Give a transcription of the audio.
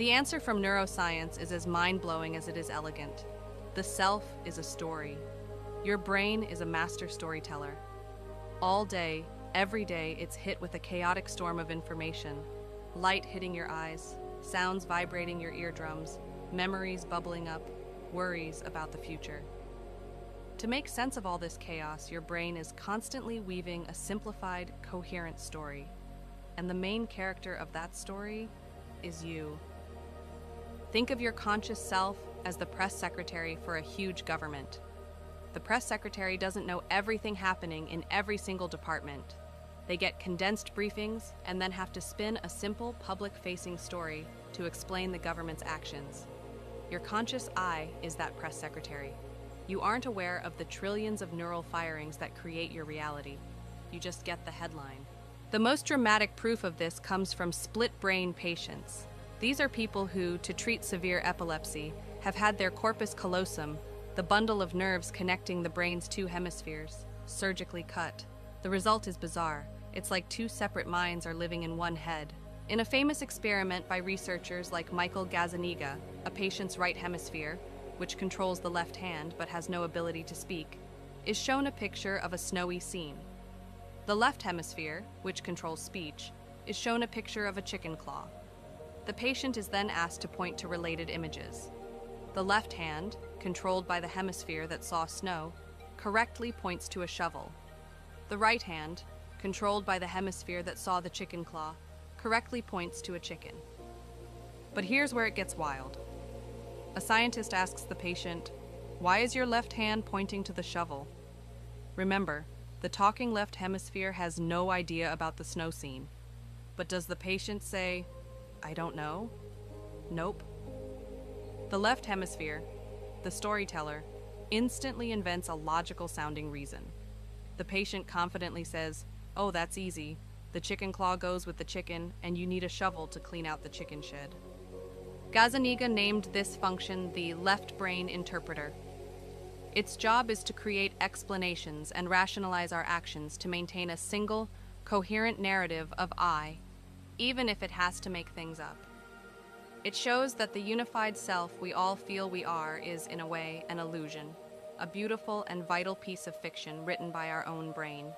The answer from neuroscience is as mind-blowing as it is elegant. The self is a story. Your brain is a master storyteller. All day, every day, it's hit with a chaotic storm of information. Light hitting your eyes, sounds vibrating your eardrums, memories bubbling up, worries about the future. To make sense of all this chaos, your brain is constantly weaving a simplified, coherent story. And the main character of that story is you. Think of your conscious self as the press secretary for a huge government. The press secretary doesn't know everything happening in every single department. They get condensed briefings and then have to spin a simple public-facing story to explain the government's actions. Your conscious I is that press secretary. You aren't aware of the trillions of neural firings that create your reality. You just get the headline. The most dramatic proof of this comes from split-brain patients. These are people who, to treat severe epilepsy, have had their corpus callosum, the bundle of nerves connecting the brain's two hemispheres, surgically cut. The result is bizarre. It's like two separate minds are living in one head. In a famous experiment by researchers like Michael Gazzaniga, a patient's right hemisphere, which controls the left hand but has no ability to speak, is shown a picture of a snowy scene. The left hemisphere, which controls speech, is shown a picture of a chicken claw. The patient is then asked to point to related images. The left hand, controlled by the hemisphere that saw snow, correctly points to a shovel. The right hand, controlled by the hemisphere that saw the chicken claw, correctly points to a chicken. But here's where it gets wild. A scientist asks the patient, "Why is your left hand pointing to the shovel?" Remember, the talking left hemisphere has no idea about the snow scene. But does the patient say, "I don't know"? Nope. The left hemisphere, the storyteller, instantly invents a logical-sounding reason. The patient confidently says, "Oh, that's easy. The chicken claw goes with the chicken, and you need a shovel to clean out the chicken shed." Gazzaniga named this function the left brain interpreter. Its job is to create explanations and rationalize our actions to maintain a single, coherent narrative of I, even if it has to make things up. It shows that the unified self we all feel we are is, in a way, an illusion, a beautiful and vital piece of fiction written by our own brain.